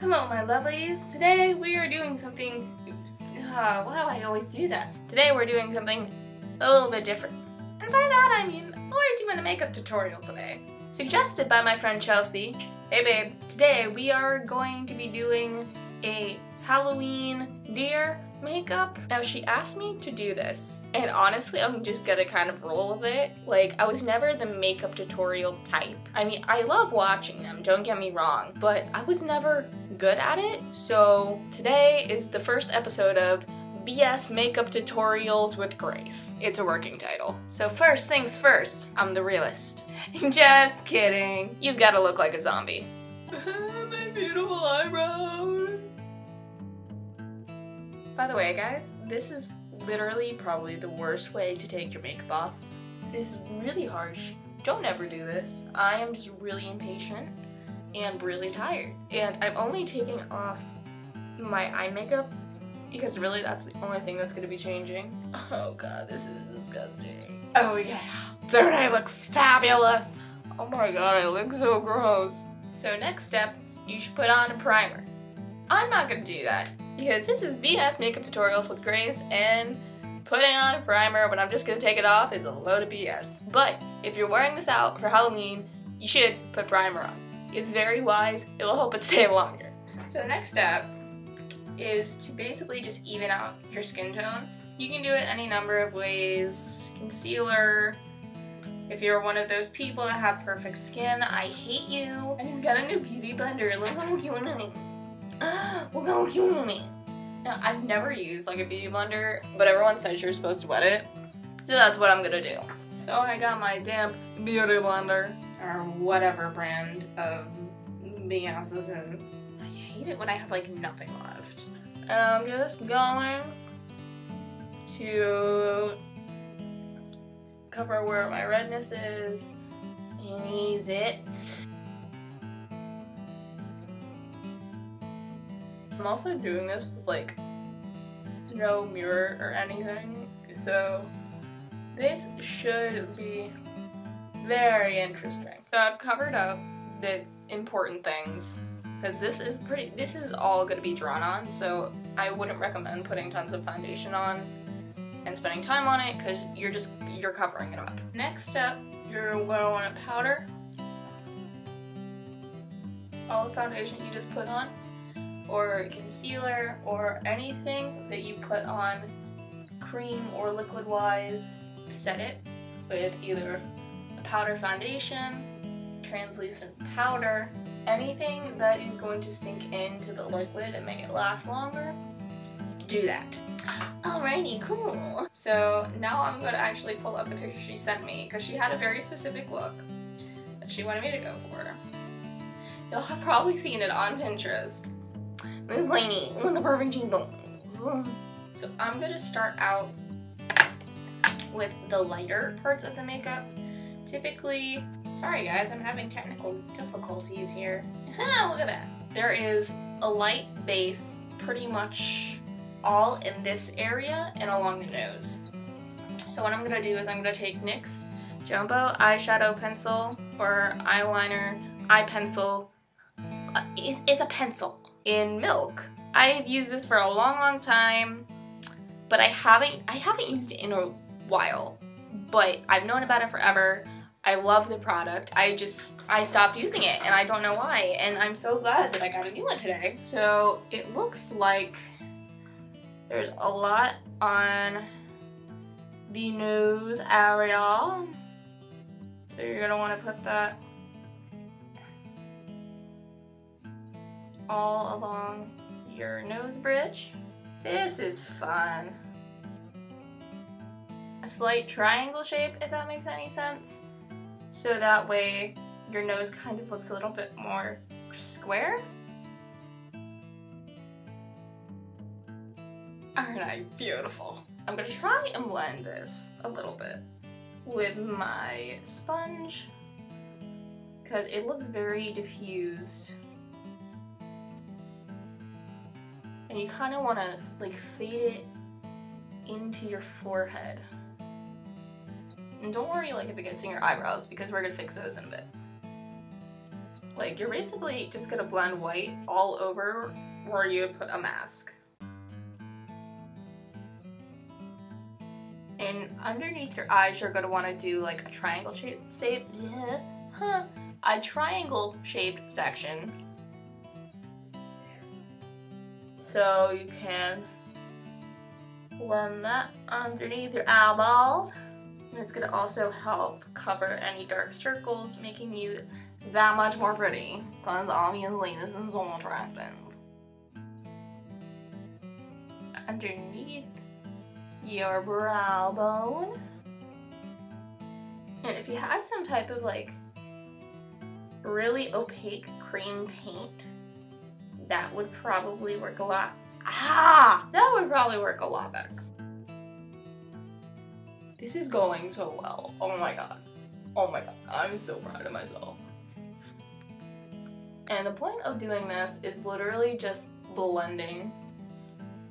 Hello my lovelies, today we are doing something, Today we're doing something a little bit different. And by that I mean we're doing a makeup tutorial today. Suggested by my friend Chelsea. Hey babe, today we are going to be doing a Halloween deer makeup. Now she asked me to do this, and honestly I'm just gonna kind of roll with it. Like, I was never the makeup tutorial type. I mean, I love watching them, don't get me wrong, but I was never good at it. So today is the first episode of BS Makeup Tutorials with Grace. It's a working title. So first things first, I'm the realist. Just kidding. You've gotta look like a zombie. My beautiful eyebrows. By the way guys, this is literally probably the worst way to take your makeup off. It's really harsh. Don't ever do this. I am just really impatient and really tired. And I'm only taking off my eye makeup because really that's the only thing that's gonna be changing. Oh god, this is disgusting. Oh yeah, don't I look fabulous? Oh my god, I look so gross. So next step, you should put on a primer. I'm not gonna do that because this is BS Makeup Tutorials with Grace, and putting on a primer when I'm just gonna take it off is a load of BS. But if you're wearing this out for Halloween, you should put primer on. It's very wise, it will help it stay longer. So the next step is to basically just even out your skin tone. You can do it any number of ways. Concealer, if you're one of those people that have perfect skin, I hate you. And he's got a new beauty blender, look how cute it is. Look how cute it is. Now, I've never used like a beauty blender, but everyone says you're supposed to wet it. So that's what I'm gonna do. So I got my damp beauty blender, or whatever brand of BS this is. I hate it when I have like nothing left. I'm just going to cover where my redness is and ease it. I'm also doing this with like no mirror or anything, so this should be very interesting. So I've covered up the important things because this is all going to be drawn on, so I wouldn't recommend putting tons of foundation on and spending time on it because you're covering it up. Next step, you're going to want to powder all the foundation you just put on, or concealer, or anything that you put on cream or liquid wise. Set it with either powder foundation, translucent powder, anything that is going to sink into the liquid and make it last longer, do that. Alrighty, cool. So now I'm gonna actually pull up the picture she sent me because she had a very specific look that she wanted me to go for. You'll have probably seen it on Pinterest. This lady with the perfect cheekbones. So I'm gonna start out with the lighter parts of the makeup. Typically, sorry guys, I'm having technical difficulties here. Look at that. There is a light base pretty much all in this area and along the nose. So what I'm gonna do is I'm gonna take NYX Jumbo Eyeshadow Pencil, or eyeliner, eye pencil. It's a pencil in milk. I've used this for a long, long time, but I haven't used it in a while. But I've known about it forever. I love the product. I stopped using it and I don't know why, and I'm so glad that I got a new one today. So it looks like there's a lot on the nose area. So you're gonna wanna put that all along your nose bridge. This is fun. A slight triangle shape, if that makes any sense. So that way your nose kind of looks a little bit more square. Aren't I beautiful? I'm gonna try and blend this a little bit with my sponge because it looks very diffused. And you kind of want to like fade it into your forehead. And don't worry like if it gets in your eyebrows because we're gonna fix those in a bit. Like, you're basically just gonna blend white all over where you put a mask. And underneath your eyes, you're gonna wanna do like a triangle shaped section. So you can blend that underneath your eyeballs. And it's gonna also help cover any dark circles, making you that much more pretty. Because obviously this is all attractive. Underneath your brow bone. And if you had some type of like really opaque cream paint, that would probably work a lot. That would probably work a lot better. This is going so well. Oh my god. Oh my god. I'm so proud of myself. And the point of doing this is literally just blending.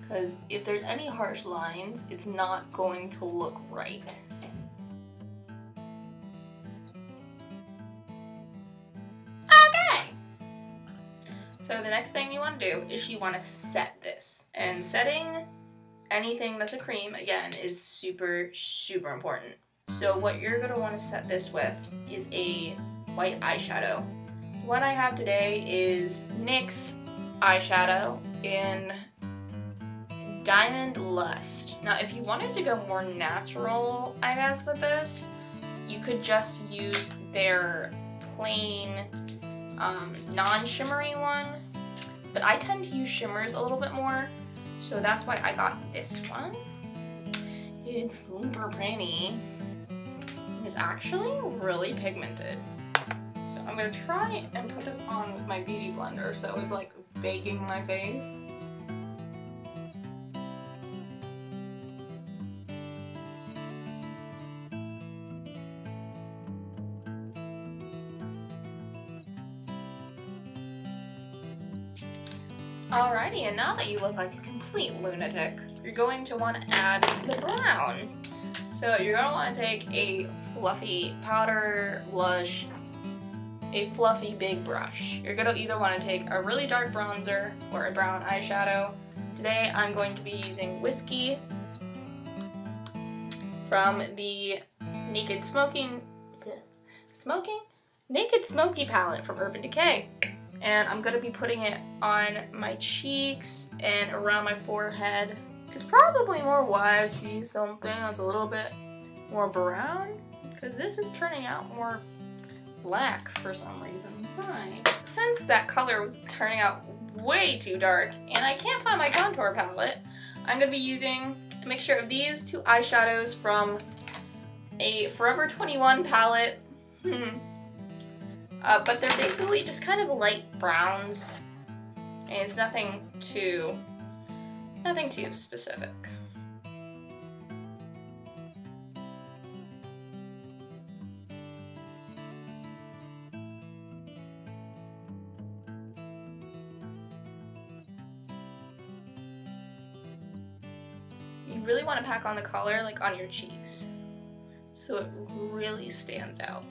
Because if there's any harsh lines, it's not going to look right. Okay! So the next thing you want to do is you want to set this. And setting anything that's a cream, again, is super, super important. So what you're going to want to set this with is a white eyeshadow. What I have today is NYX eyeshadow in Diamond Lust. Now, if you wanted to go more natural, I guess, with this, you could just use their plain, non-shimmery one. But I tend to use shimmers a little bit more, so that's why I got this one. It's super pretty. It's actually really pigmented. So I'm gonna try and put this on with my beauty blender, so it's like baking my face. Alrighty, and now that you look like a complete lunatic, you're going to want to add the brown. So you're going to want to take a fluffy powder, blush, a fluffy big brush. You're going to either want to take a really dark bronzer or a brown eyeshadow. Today I'm going to be using Whiskey from the Naked Smoky palette from Urban Decay. And I'm gonna be putting it on my cheeks and around my forehead. It's probably more wise to use something that's a little bit more brown, because this is turning out more black for some reason. Fine. Since that color was turning out way too dark and I can't find my contour palette, I'm gonna be using a mixture of these two eyeshadows from a Forever 21 palette. But they're basically just kind of light browns, and it's nothing too specific. You really want to pack on the color like on your cheeks, so it really stands out.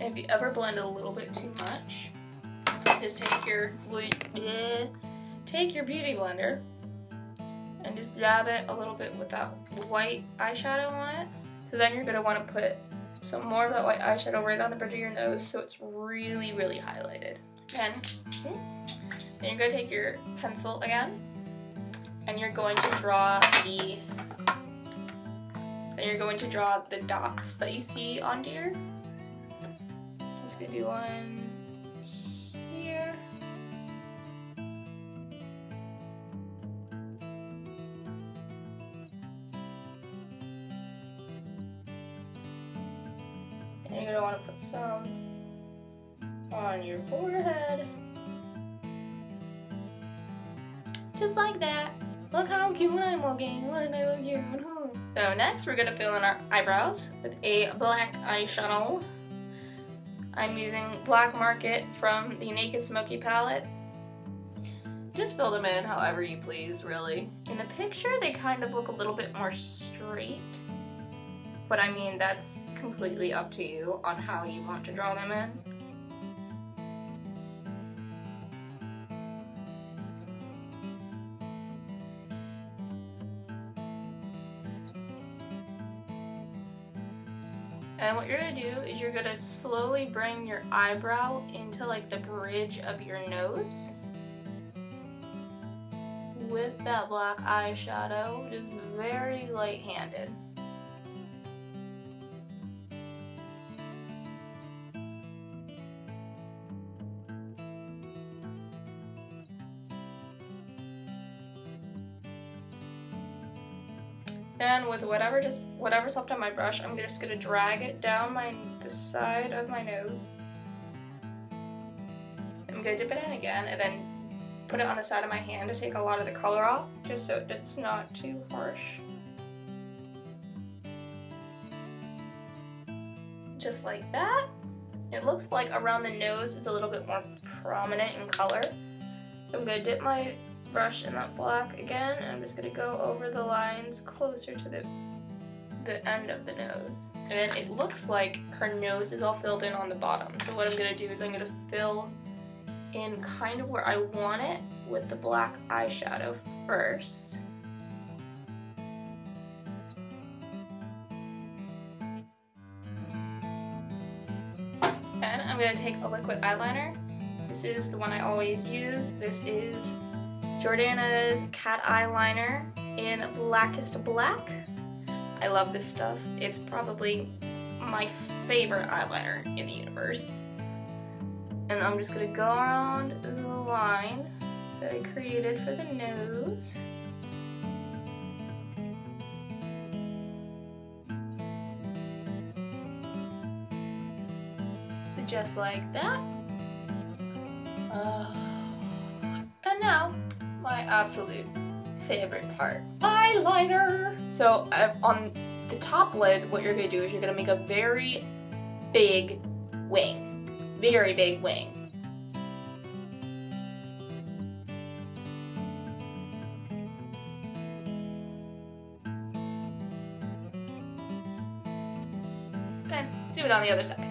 If you ever blend a little bit too much, just take your beauty blender and just dab it a little bit with that white eyeshadow on it. So then you're going to want to put some more of that white eyeshadow right on the bridge of your nose, so it's really, really highlighted. Then you're going to take your pencil again, and you're going to draw the dots that you see on here. I'm gonna do one here. And you're gonna wanna put some on your forehead. Just like that. Look how cute I'm looking. Wouldn't I look cute? So next we're gonna fill in our eyebrows with a black eyeshadow. I'm using Black Market from the Naked Smoky palette. Just fill them in however you please, really. In the picture, they kind of look a little bit more straight, but I mean, that's completely up to you on how you want to draw them in. And what you're going to do is you're going to slowly bring your eyebrow into like the bridge of your nose with that black eyeshadow, just very light-handed. And with whatever's left on my brush, I'm just gonna drag it down the side of my nose. I'm gonna dip it in again and then put it on the side of my hand to take a lot of the color off, just so it's not too harsh. Just like that. It looks like around the nose it's a little bit more prominent in color. So I'm gonna dip my brush in that black again, and I'm just going to go over the lines closer to the end of the nose. And then it looks like her nose is all filled in on the bottom. So what I'm going to do is I'm going to fill in kind of where I want it with the black eyeshadow first. And I'm going to take a liquid eyeliner. This is the one I always use. This is Jordana's Cat Eyeliner in Blackest Black. I love this stuff. It's probably my favorite eyeliner in the universe. And I'm just gonna go around the line that I created for the nose. So just like that. And now, my absolute favorite part, eyeliner. So on the top lid, what you're gonna do is you're gonna make a very big wing, Then do it on the other side.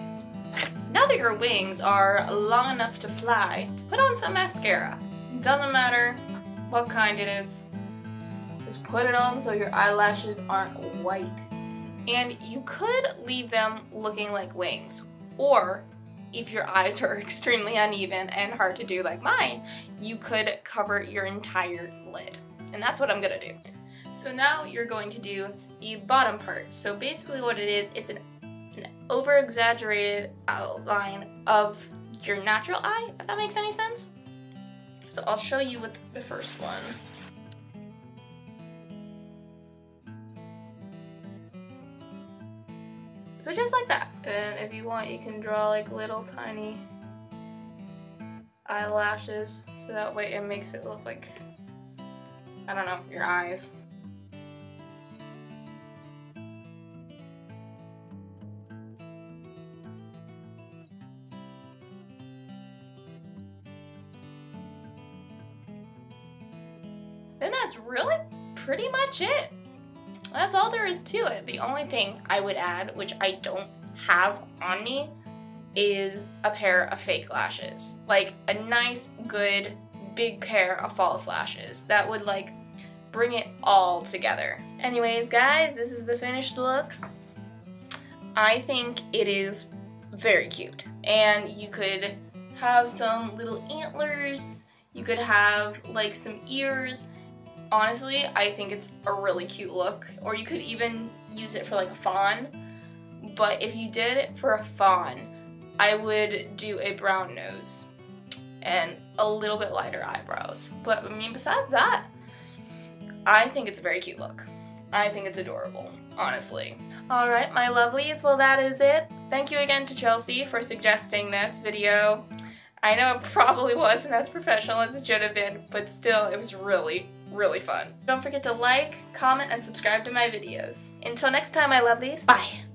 Now that your wings are long enough to fly, put on some mascara. Doesn't matter what kind it is, just put it on so your eyelashes aren't white. And you could leave them looking like wings, or if your eyes are extremely uneven and hard to do like mine, you could cover your entire lid. And that's what I'm gonna do. So now you're going to do the bottom part. So basically what it is, it's an over-exaggerated outline of your natural eye, if that makes any sense. So I'll show you with the first one. So just like that. And if you want, you can draw like little tiny eyelashes. So that way it makes it look like, I don't know, your eyes. And that's really pretty much it. That's all there is to it. The only thing I would add, which I don't have on me, is a pair of fake lashes. Like a nice, good, big pair of false lashes. That would like bring it all together. Anyways, guys, this is the finished look. I think it is very cute. And you could have some little antlers. You could have like some ears. Honestly, I think it's a really cute look, or you could even use it for like a fawn. But if you did it for a fawn, I would do a brown nose and a little bit lighter eyebrows. But I mean, besides that, I think it's a very cute look. I think it's adorable, honestly. Alright, my lovelies, well that is it. Thank you again to Chelsea for suggesting this video. I know it probably wasn't as professional as it should have been, but still, it was really, really fun. Don't forget to like, comment, and subscribe to my videos. Until next time, my lovelies, bye!